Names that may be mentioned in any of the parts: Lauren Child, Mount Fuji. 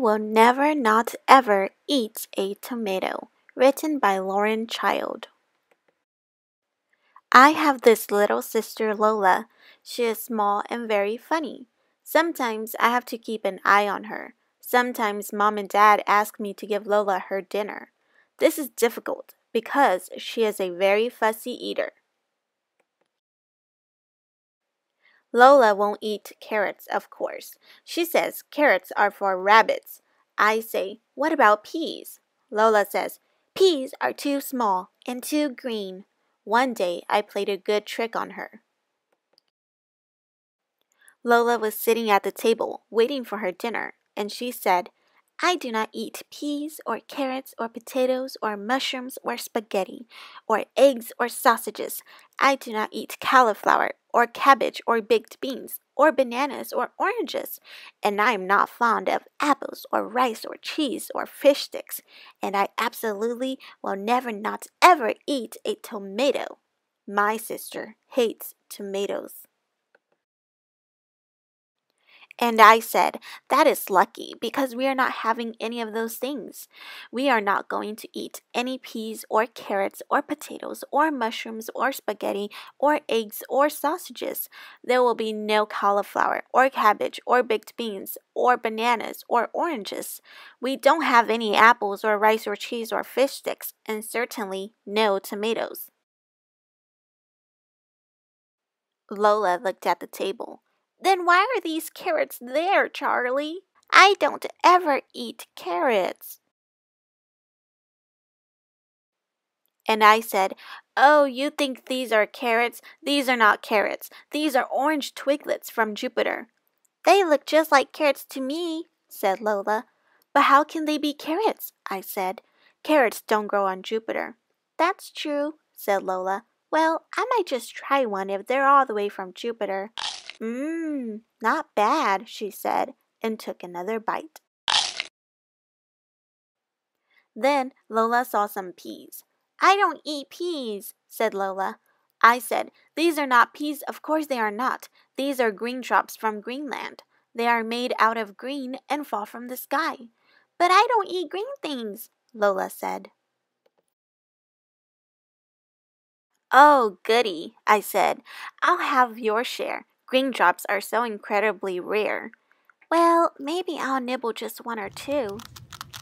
Will Never Not Ever Eat a Tomato, written by Lauren Child. I have this little sister, Lola. She is small and very funny. Sometimes I have to keep an eye on her. Sometimes Mom and Dad ask me to give Lola her dinner. This is difficult because she is a very fussy eater. Lola won't eat carrots, of course. She says carrots are for rabbits. I say, what about peas? Lola says, peas are too small and too green. One day, I played a good trick on her. Lola was sitting at the table, waiting for her dinner, and she said, I do not eat peas or carrots or potatoes or mushrooms or spaghetti or eggs or sausages. I do not eat cauliflower or cabbage or baked beans or bananas or oranges. And I am not fond of apples or rice or cheese or fish sticks. And I absolutely will never not ever eat a tomato. My sister hates tomatoes. And I said, that is lucky because we are not having any of those things. We are not going to eat any peas or carrots or potatoes or mushrooms or spaghetti or eggs or sausages. There will be no cauliflower or cabbage or baked beans or bananas or oranges. We don't have any apples or rice or cheese or fish sticks, and certainly no tomatoes. Lola looked at the table. Then why are these carrots there, Charlie? I don't ever eat carrots. And I said, oh, you think these are carrots? These are not carrots. These are orange twiglets from Jupiter. They look just like carrots to me, said Lola. But how can they be carrots? I said. Carrots don't grow on Jupiter. That's true, said Lola. Well, I might just try one if they're all the way from Jupiter. Not bad, she said, and took another bite. Then Lola saw some peas. I don't eat peas, said Lola. I said, these are not peas, of course they are not. These are green drops from Greenland. They are made out of green and fall from the sky. But I don't eat green things, Lola said. Oh, goody, I said. I'll have your share. Green drops are so incredibly rare. Well, maybe I'll nibble just one or two.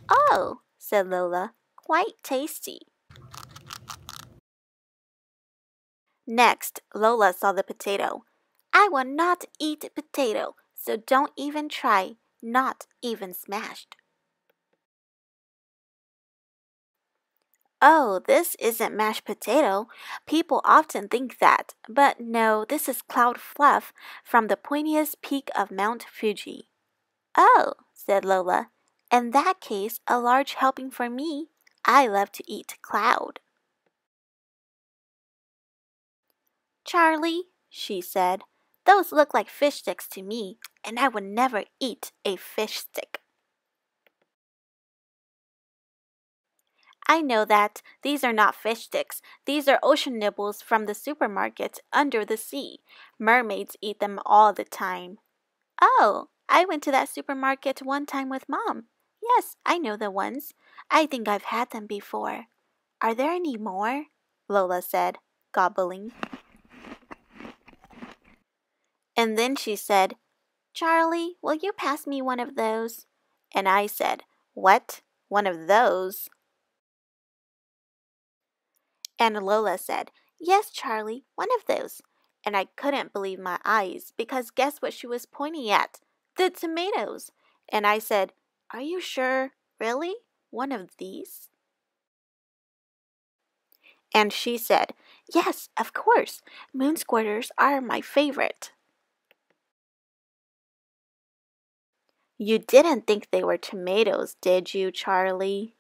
Oh, said Lola, quite tasty. Next, Lola saw the potato. I will not eat potato, so don't even try, not even smashed. Oh, this isn't mashed potato. People often think that, but no, this is cloud fluff from the pointiest peak of Mount Fuji. Oh, said Lola. In that case, a large helping for me. I love to eat cloud. Charlie, she said, those look like fish sticks to me, and I would never eat a fish stick. I know that. These are not fish sticks. These are ocean nibbles from the supermarket under the sea. Mermaids eat them all the time. Oh, I went to that supermarket one time with Mom. Yes, I know the ones. I think I've had them before. Are there any more? Lola said, gobbling. And then she said, Charlie, will you pass me one of those? And I said, what? One of those? And Lola said, yes, Charlie, one of those. And I couldn't believe my eyes because guess what she was pointing at? The tomatoes. And I said, are you sure? Really? One of these? And she said, yes, of course. Moon squirters are my favorite. You didn't think they were tomatoes, did you, Charlie?